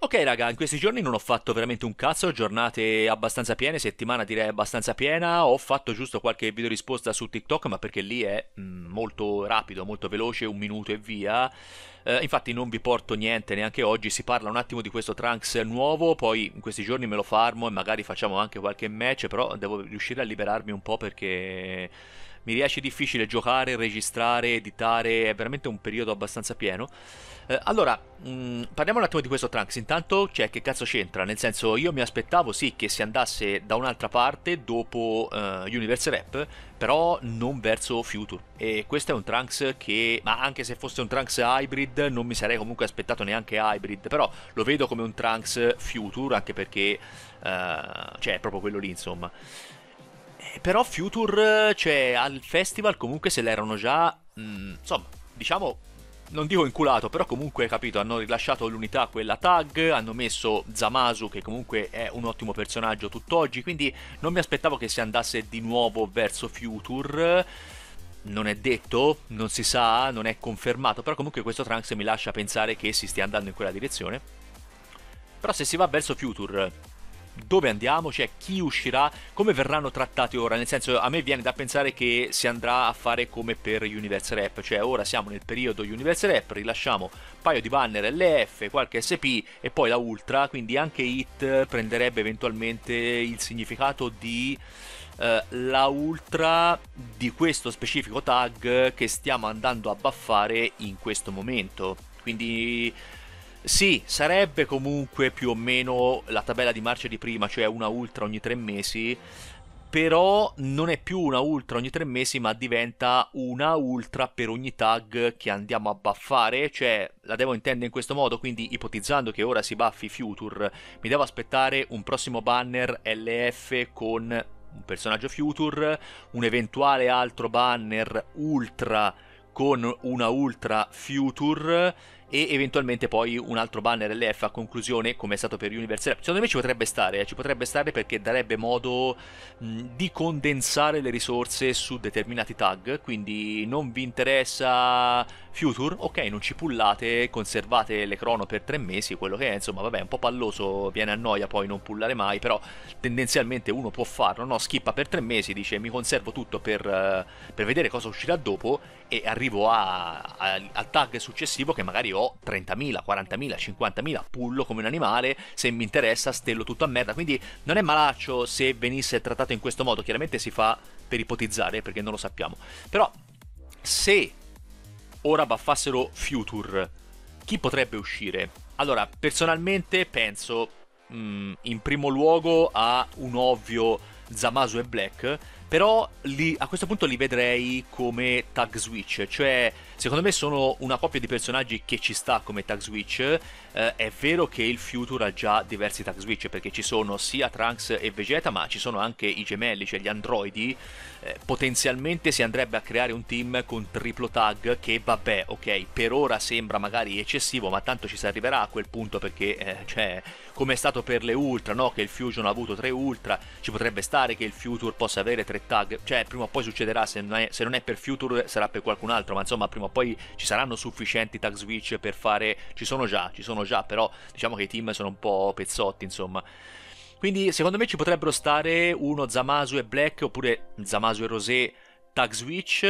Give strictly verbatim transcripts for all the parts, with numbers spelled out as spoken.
Ok raga, in questi giorni non ho fatto veramente un cazzo, giornate abbastanza piene, settimana direi abbastanza piena, ho fatto giusto qualche video risposta su TikTok, ma perché lì è mh, molto rapido, molto veloce, un minuto e via, eh, infatti non vi porto niente neanche oggi, si parla un attimo di questo Trunks nuovo, poi in questi giorni me lo farmo e magari facciamo anche qualche match, però devo riuscire a liberarmi un po' perché mi riesce difficile giocare, registrare, editare, è veramente un periodo abbastanza pieno. Eh, allora, mh, parliamo un attimo di questo Trunks, intanto, cioè che cazzo c'entra? Nel senso, io mi aspettavo sì che si andasse da un'altra parte dopo uh, Universe Rap, però non verso Future. E questo è un Trunks che, ma anche se fosse un Trunks Hybrid, non mi sarei comunque aspettato neanche Hybrid, però lo vedo come un Trunks Future, anche perché, uh, cioè, è proprio quello lì, insomma. Però Future, cioè, al festival comunque se l'erano già, mh, insomma, diciamo, non dico inculato, però comunque, capito, hanno rilasciato l'unità, quella tag, hanno messo Zamasu, che comunque è un ottimo personaggio tutt'oggi, quindi non mi aspettavo che si andasse di nuovo verso Future. Non è detto, non si sa, non è confermato, però comunque questo Trunks mi lascia pensare che si stia andando in quella direzione. Però se si va verso Future, dove andiamo, cioè chi uscirà, come verranno trattati ora, nel senso a me viene da pensare che si andrà a fare come per Universe Rap, cioè ora siamo nel periodo Universe Rap, rilasciamo un paio di banner L F, qualche S P e poi la Ultra, quindi anche Hit prenderebbe eventualmente il significato di eh, la Ultra di questo specifico tag che stiamo andando a baffare in questo momento, quindi sì, sarebbe comunque più o meno la tabella di marcia di prima, cioè una ultra ogni tre mesi, però non è più una ultra ogni tre mesi, ma diventa una ultra per ogni tag che andiamo a baffare, cioè la devo intendere in questo modo, quindi ipotizzando che ora si baffi Future, mi devo aspettare un prossimo banner L F con un personaggio Future, un eventuale altro banner Ultra con una Ultra Future e eventualmente poi un altro banner L F a conclusione come è stato per Universe Rap. Secondo me ci potrebbe stare, eh, ci potrebbe stare perché darebbe modo mh, di condensare le risorse su determinati tag, quindi non vi interessa Future, ok, non ci pullate, conservate le crono per tre mesi, quello che è, insomma, vabbè, è un po' palloso, viene a noia poi non pullare mai, però tendenzialmente uno può farlo, no? Skippa per tre mesi, dice mi conservo tutto per, uh, per vedere cosa uscirà dopo e arrivo a, a, al tag successivo che magari ho trentamila, quarantamila, cinquantamila, pullo come un animale, se mi interessa stello tutto a merda, quindi non è malaccio se venisse trattato in questo modo, chiaramente si fa per ipotizzare perché non lo sappiamo, però se ora baffassero Future, chi potrebbe uscire? Allora, personalmente penso mh, in primo luogo a un ovvio Zamasu e Black, però li, a questo punto li vedrei come tag switch, cioè secondo me sono una coppia di personaggi che ci sta come tag switch, eh, è vero che il Future ha già diversi tag switch perché ci sono sia Trunks e Vegeta ma ci sono anche i gemelli, cioè gli androidi, eh, potenzialmente si andrebbe a creare un team con triplo tag che vabbè ok per ora sembra magari eccessivo ma tanto ci si arriverà a quel punto perché eh, cioè come è stato per le Ultra, no? Che il Fusion ha avuto tre Ultra, ci potrebbe stare che il Future possa avere tre tag, cioè prima o poi succederà, se non è, se non è per Future sarà per qualcun altro, ma insomma prima o poi ci saranno sufficienti tag switch per fare, ci sono già, ci sono già, però diciamo che i team sono un po' pezzotti insomma, quindi secondo me ci potrebbero stare uno Zamasu e Black oppure Zamasu e Rosé tag switch,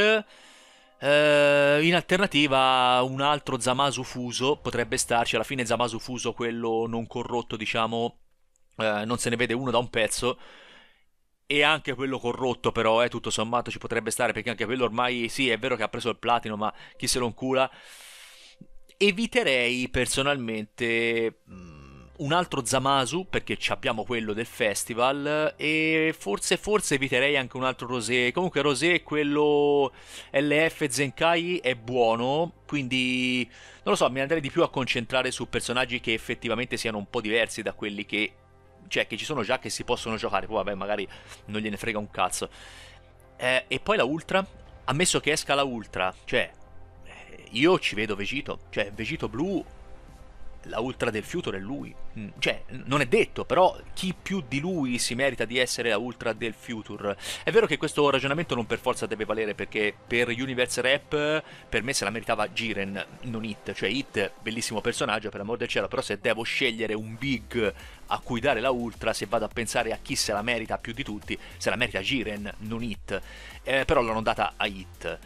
eh, in alternativa un altro Zamasu fuso potrebbe starci, alla fine Zamasu fuso quello non corrotto diciamo, eh, non se ne vede uno da un pezzo. E anche quello corrotto però, eh, tutto sommato ci potrebbe stare, perché anche quello ormai, sì, è vero che ha preso il platino, ma chi se lo incula? Eviterei personalmente um, un altro Zamasu, perché abbiamo quello del festival, e forse, forse eviterei anche un altro Rosé. Comunque Rosé, quello L F Zenkai, è buono, quindi non lo so, mi andrei di più a concentrare su personaggi che effettivamente siano un po' diversi da quelli che... cioè che ci sono già, che si possono giocare, poi vabbè magari non gliene frega un cazzo, eh, e poi la Ultra, ammesso che esca la Ultra, cioè io ci vedo Vegito, cioè Vegito blu la Ultra del futuro è lui. Mm. Cioè, non è detto, però chi più di lui si merita di essere la Ultra del Future? È vero che questo ragionamento non per forza deve valere, perché per Universe Rap per me se la meritava Jiren, non Hit. Cioè Hit, bellissimo personaggio, per amor del cielo, però se devo scegliere un big a cui dare la Ultra, se vado a pensare a chi se la merita più di tutti, se la merita Jiren, non Hit. Eh, però l'hanno data a Hit.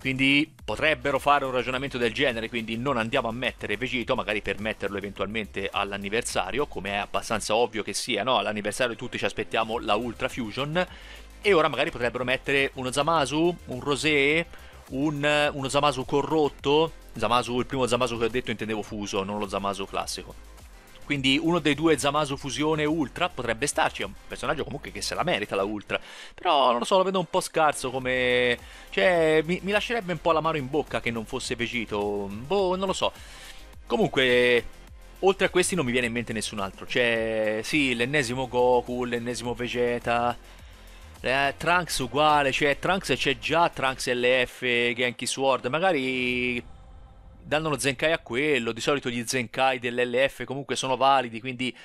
Quindi potrebbero fare un ragionamento del genere, quindi non andiamo a mettere Vegito, magari per metterlo eventualmente all'anniversario, come è abbastanza ovvio che sia, no? All'anniversario tutti ci aspettiamo la Ultra Fusion, e ora magari potrebbero mettere uno Zamasu, un Rosé, un, uno Zamasu corrotto. Zamasu, il primo Zamasu che ho detto intendevo fuso, non lo Zamasu classico. Quindi uno dei due Zamasu fusione Ultra potrebbe starci, è un personaggio comunque che se la merita la Ultra, però non lo so, lo vedo un po' scarso come... cioè mi, mi lascerebbe un po' l'amaro in bocca che non fosse Vegito, boh, non lo so. Comunque, oltre a questi non mi viene in mente nessun altro, cioè sì, l'ennesimo Goku, l'ennesimo Vegeta, eh, Trunks uguale, cioè Trunks c'è già, Trunks L F, Genki Sword, magari... danno lo Zenkai a quello. Di solito gli Zenkai dell'L F comunque sono validi, quindi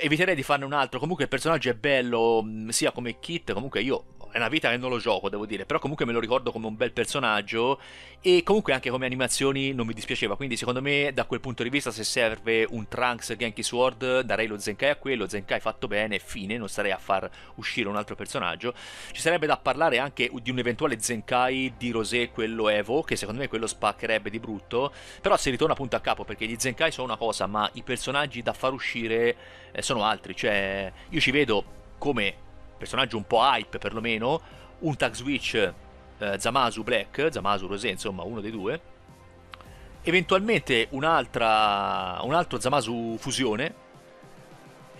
eviterei di farne un altro. Comunque il personaggio è bello, sia come Hit, comunque io è una vita che non lo gioco, devo dire, però comunque me lo ricordo come un bel personaggio, e comunque anche come animazioni non mi dispiaceva, quindi secondo me da quel punto di vista se serve un Trunks Genki Sword darei lo Zenkai a quello, Zenkai fatto bene, fine, non starei a far uscire un altro personaggio. Ci sarebbe da parlare anche di un eventuale Zenkai di Rosé, quello Evo, che secondo me quello spaccherebbe di brutto, però si ritorna appunto a capo, perché gli Zenkai sono una cosa, ma i personaggi da far uscire eh, sono altri, cioè io ci vedo come... personaggio un po' hype perlomeno, un tag switch eh, Zamasu Black, Zamasu Rosé, insomma uno dei due, eventualmente un'altra un altro Zamasu fusione,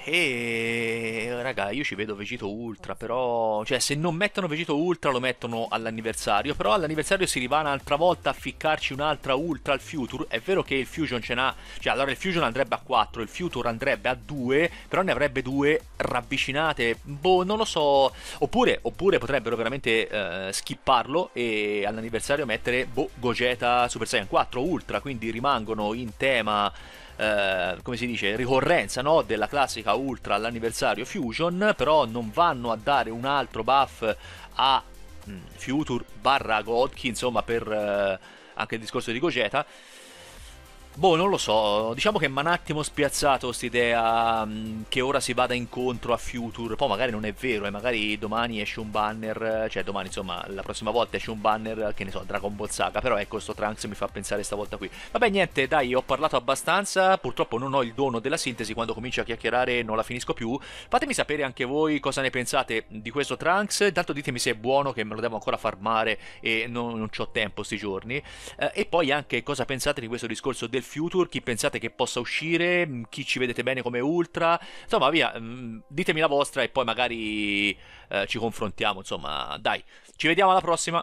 e raga io ci vedo Vegito Ultra, però cioè se non mettono Vegito Ultra lo mettono all'anniversario, però all'anniversario si rivana un'altra volta a ficcarci un'altra Ultra al Future. È vero che il Fusion ce n'ha, cioè allora il Fusion andrebbe a quattro, il Future andrebbe a due, però ne avrebbe due ravvicinate, boh non lo so, oppure, oppure potrebbero veramente eh, skipparlo e all'anniversario mettere boh Gogeta Super Saiyan quattro Ultra, quindi rimangono in tema Uh, come si dice, ricorrenza, no? Della classica Ultra all'anniversario Fusion, però non vanno a dare un altro buff a mh, Future barra Godki, insomma, per uh, anche il discorso di Gogeta. Boh, non lo so, diciamo che mi ha un attimo spiazzato quest'idea che ora si vada incontro a Future, poi magari non è vero, e eh, magari domani esce un banner, cioè domani insomma, la prossima volta esce un banner, che ne so, Dragon Ball Saga, però ecco, sto Trunks mi fa pensare stavolta qui. Vabbè niente, dai, ho parlato abbastanza, purtroppo non ho il dono della sintesi, quando comincio a chiacchierare non la finisco più. Fatemi sapere anche voi cosa ne pensate di questo Trunks, intanto ditemi se è buono, che me lo devo ancora farmare e non, non c'ho tempo sti giorni, eh, e poi anche cosa pensate di questo discorso del Future, chi pensate che possa uscire, chi ci vedete bene come Ultra, insomma via, ditemi la vostra e poi magari eh, ci confrontiamo, insomma dai, ci vediamo alla prossima.